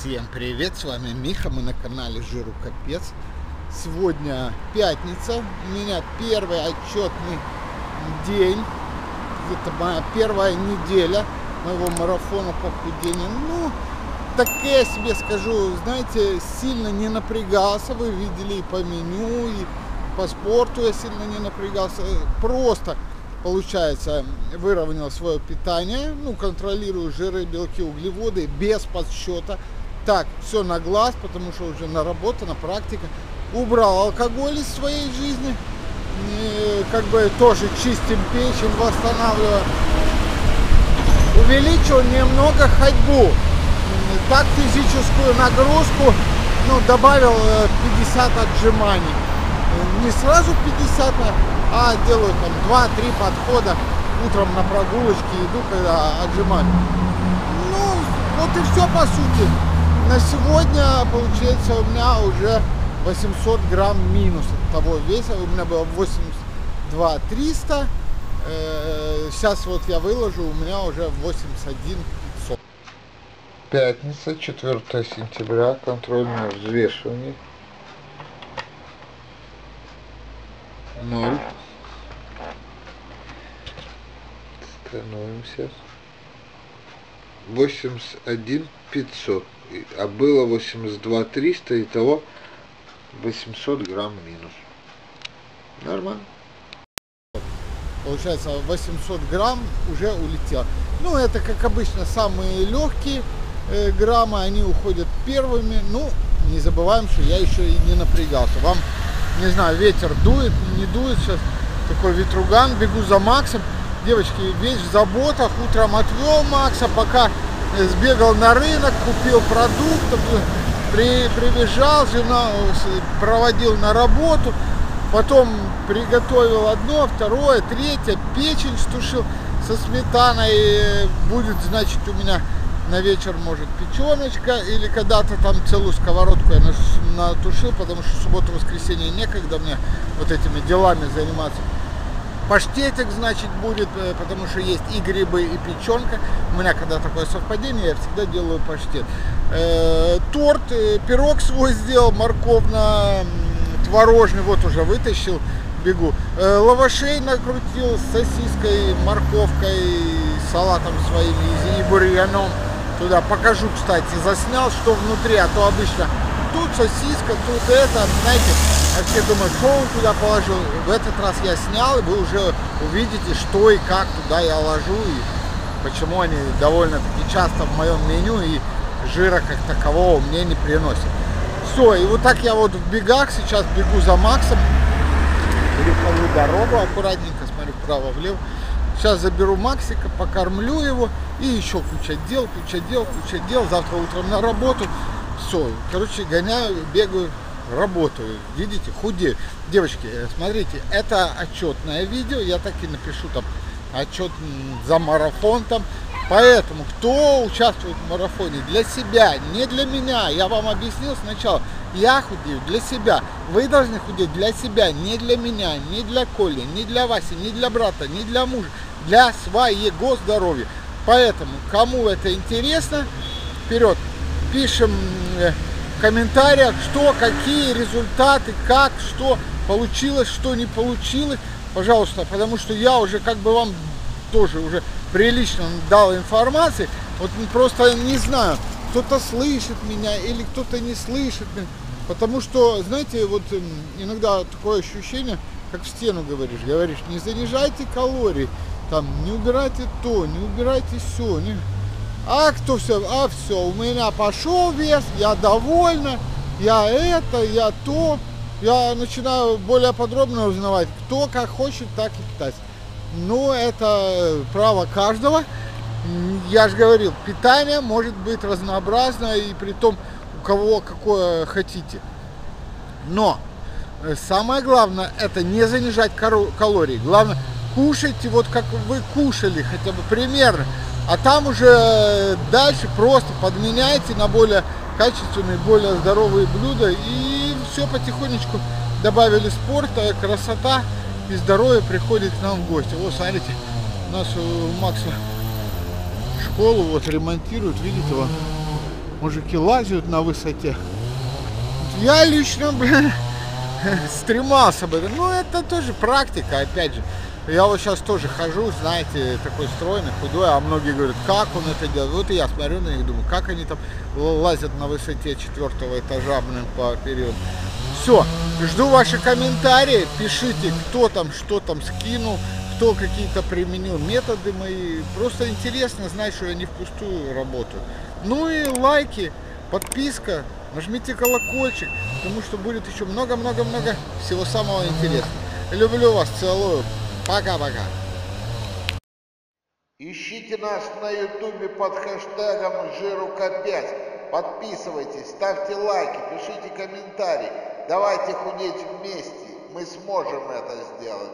Всем привет, с вами Миха, мы на канале Жирукапец. Сегодня пятница, у меня первый отчетный день, это моя первая неделя моего марафона по похудению. Ну, так я себе скажу, знаете, сильно не напрягался, вы видели и по меню, и по спорту я сильно не напрягался, просто получается, выровнял свое питание, ну, контролирую жиры, белки, углеводы без подсчета. Так, все на глаз, потому что уже наработана практика. Убрал алкоголь из своей жизни. И, как бы, тоже чистим печень, восстанавливаю. Увеличил немного ходьбу. Так, физическую нагрузку, ну, добавил 50 отжиманий. Не сразу 50, а делаю там 2-3 подхода утром на прогулочке, иду, когда отжимаю. Ну, вот и все по сути. На сегодня, получается, у меня уже 800 грамм минус от того веса. У меня было 82 300, сейчас вот я выложу, у меня уже 81 500. Пятница, 4 сентября, контрольное взвешивание. 0. Становимся 81 500, а было 82 300, и того 800 грамм минус. Нормально получается, 800 грамм уже улетело. Ну, это как обычно, самые легкие граммы, они уходят первыми. Ну, не забываем, что я еще и не напрягался. Вам, не знаю, ветер дует, не дует, сейчас такой ветруган, бегу за Максом. Девочки, весь в заботах, утром отвел Макса, пока сбегал на рынок, купил продуктов, прибежал, жена проводил на работу, потом приготовил одно, второе, третье, печень стушил со сметаной, будет, значит, у меня на вечер, может, печеночка, или когда-то там целую сковородку я натушил, потому что субботу-воскресенье некогда мне вот этими делами заниматься. Паштетик, значит, будет, потому что есть и грибы, и печенка. У меня когда такое совпадение, я всегда делаю паштет. Торт, пирог свой сделал, морковно-творожный, вот уже вытащил, бегу. Лавашей накрутил с сосиской, морковкой, салатом своим и бурьяном. Туда покажу, кстати, заснял, что внутри, а то обычно тут сосиска, тут это, знаете, а все думают, что он туда положил. В этот раз я снял, и вы уже увидите, что и как туда я ложу, и почему они довольно-таки часто в моем меню, и жира как такового мне не приносят. Все, и вот так я вот в бегах, сейчас бегу за Максом, перехожу дорогу аккуратненько, смотрю вправо-влево. Сейчас заберу Максика, покормлю его, и еще куча дел. Завтра утром на работу. Все, короче, гоняю, бегаю, работаю. Видите, худею. Девочки, смотрите, это отчетное видео. Я так и напишу там отчет за марафон там. Поэтому, кто участвует в марафоне, для себя, не для меня. Я вам объяснил сначала. Я худею для себя. Вы должны худеть для себя, не для меня, не для Коли, не для Васи, не для брата, не для мужа. Для своего здоровья. Поэтому, кому это интересно, вперед. Пишем в комментариях, что, какие результаты, как, что получилось, что не получилось. Пожалуйста, потому что я уже как бы вам тоже уже прилично дал информации, вот просто не знаю, кто-то слышит меня или кто-то не слышит меня, потому что, знаете, вот иногда такое ощущение, как в стену говоришь, не занижайте калории, там, не убирайте то, не убирайте все, не... А кто все, у меня пошел вес, я довольна, я то, я начинаю более подробно узнавать, кто как хочет, так и питается. Но это право каждого. Я же говорил, питание может быть разнообразно, и при том, у кого какое хотите. Но самое главное, это не занижать калории. Главное, кушайте вот как вы кушали, хотя бы примерно. А там уже дальше просто подменяйте на более качественные, более здоровые блюда. И все потихонечку добавили спорта, красота. И здоровье приходит к нам в гости. Вот, смотрите, у нас у Макса школу вот ремонтируют, видите, вот. мужики лазят на высоте. Я лично, блин, стремался бы. Ну, это тоже практика, опять же. Я вот сейчас тоже хожу, знаете, такой стройный, худой, а многие говорят, как он это делает. Вот и я смотрю на них, думаю, как они там лазят на высоте 4-го этажа, блин, по периоду. Все, жду ваши комментарии, пишите, кто там, что там скинул, кто какие-то применил методы мои. Просто интересно знать, что я не впустую работаю. Ну и лайки, подписка, нажмите колокольчик, потому что будет еще много-много-много всего самого интересного. Люблю вас, целую. Пока-пока. Ищите нас на ютубе под хэштегом Жирукапец. Подписывайтесь, ставьте лайки, пишите комментарии. Давайте худеть вместе. Мы сможем это сделать.